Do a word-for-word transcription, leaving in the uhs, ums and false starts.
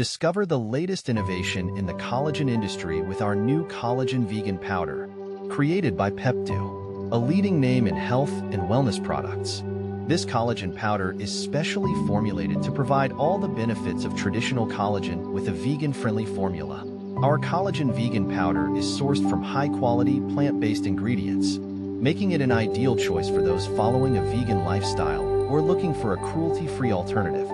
Discover the latest innovation in the collagen industry with our new collagen vegan powder, created by PEPDOO, a leading name in health and wellness products. This collagen powder is specially formulated to provide all the benefits of traditional collagen with a vegan-friendly formula. Our collagen vegan powder is sourced from high-quality plant-based ingredients, making it an ideal choice for those following a vegan lifestyle or looking for a cruelty-free alternative.